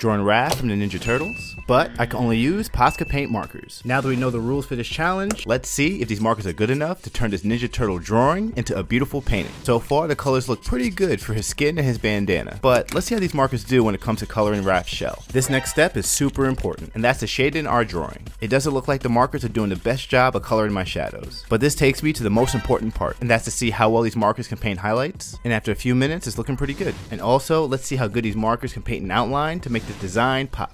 Drawing Raph from the Ninja Turtles, but I can only use Posca paint markers. Now that we know the rules for this challenge, let's see if these markers are good enough to turn this Ninja Turtle drawing into a beautiful painting. So far, the colors look pretty good for his skin and his bandana, but let's see how these markers do when it comes to coloring Raph's shell. This next step is super important, and that's to shade in our drawing. It doesn't look like the markers are doing the best job of coloring my shadows, but this takes me to the most important part, and that's to see how well these markers can paint highlights, and after a few minutes, it's looking pretty good. And also, let's see how good these markers can paint an outline to make the design pop.